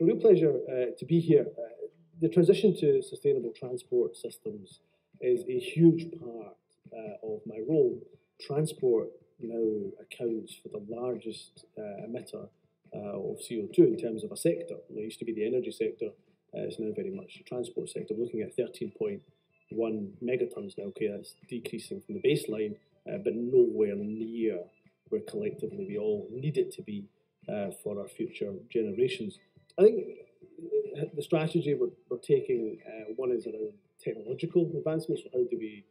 a real pleasure to be here. The transition to sustainable transport systems is a huge part of my role. Transport now accounts for the largest emitter of CO2 in terms of a sector. It used to be the energy sector, it's now very much the transport sector. We're looking at 13.1 megatons now, okay, that's decreasing from the baseline, but nowhere near where collectively we all need it to be for our future generations. I think the strategy we're taking, one is around technological advancements, so how do we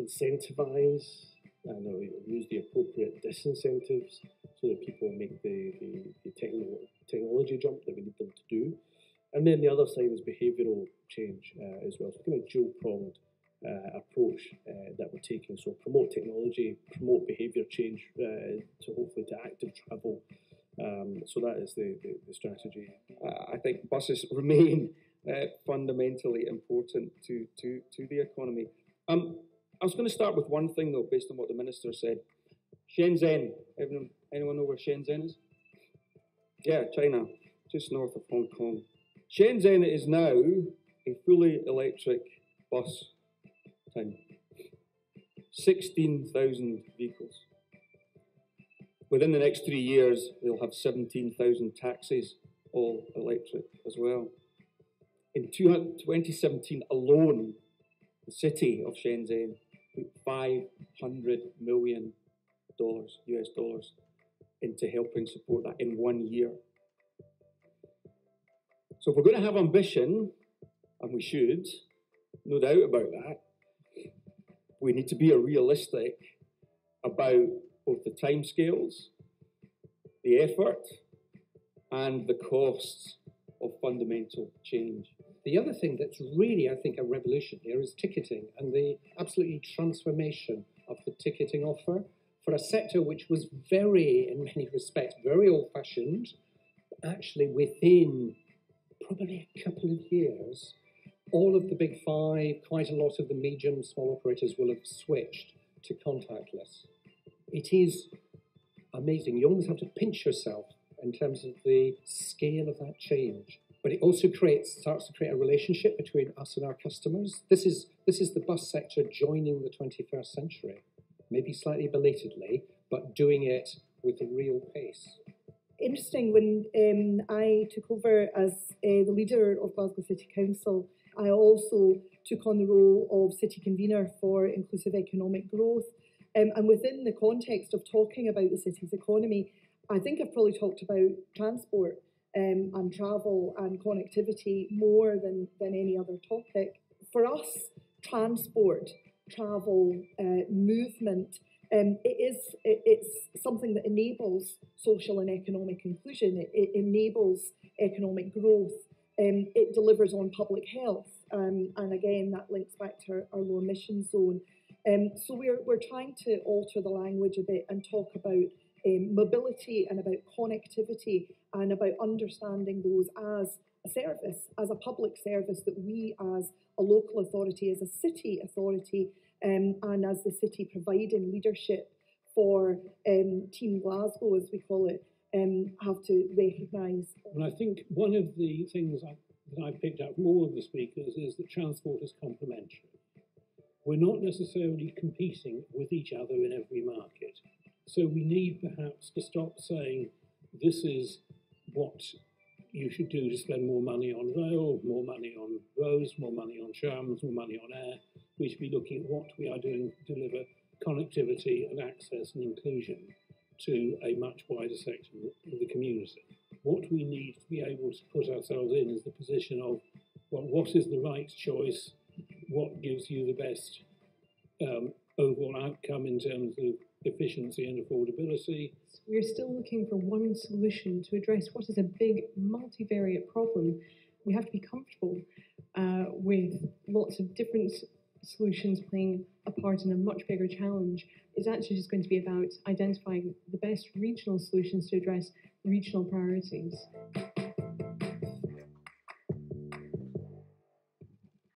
incentivize and use the appropriate disincentives so that people make the technology jump that we need them to do. And then the other side is behavioural change as well. So kind of dual-pronged approach that we're taking. So promote technology, promote behaviour change to hopefully to active travel. So that is the strategy. I think buses remain fundamentally important to the economy. I was going to start with one thing though, based on what the minister said. Shenzhen. Anyone know where Shenzhen is? Yeah, China, just north of Hong Kong. Shenzhen is now a fully electric bus town. 16,000 vehicles. Within the next 3 years, they'll have 17,000 taxis, all electric as well. In 2017 alone, the city of Shenzhen put $500 million, US dollars, into helping support that in 1 year. So if we're going to have ambition, and we should, no doubt about that, we need to be realistic about both the timescales, the effort, and the costs of fundamental change. The other thing that's really, I think, a revolution here is ticketing and the absolutely transformation of the ticketing offer for a sector which was very, in many respects, very old-fashioned. Actually, within probably a couple of years, all of the big five, quite a lot of the medium, small operators will have switched to contactless. It is amazing. You almost have to pinch yourself in terms of the scale of that change. But it also starts to create a relationship between us and our customers. This is the bus sector joining the 21st century, maybe slightly belatedly, but doing it with a real pace. Interesting, when I took over as the leader of Glasgow City Council, I also took on the role of city convener for inclusive economic growth. And within the context of talking about the city's economy, I think I've probably talked about transport and travel and connectivity more than any other topic. For us, transport, travel, movement, it's something that enables social and economic inclusion. It enables economic growth. It delivers on public health. And again, that links back to our low emission zone. So we're trying to alter the language a bit and talk about mobility and about connectivity and about understanding those as a service, as a public service that we as a local authority, as a city authority, and as the city providing leadership for Team Glasgow, as we call it, have to recognise. And I think one of the things that I picked up from all of the speakers is that transport is complementary. We're not necessarily competing with each other in every market. So we need perhaps to stop saying, this is what you should do to spend more money on rail, more money on roads, more money on trams, more money on air. We should be looking at what we are doing to deliver connectivity and access and inclusion to a much wider section of the community. What we need to be able to put ourselves in is the position of, well, what is the right choice? What gives you the best overall outcome in terms of efficiency and affordability? We're still looking for one solution to address what is a big multivariate problem. We have to be comfortable with lots of different solutions playing a part in a much bigger challenge. It's actually just going to be about identifying the best regional solutions to address regional priorities.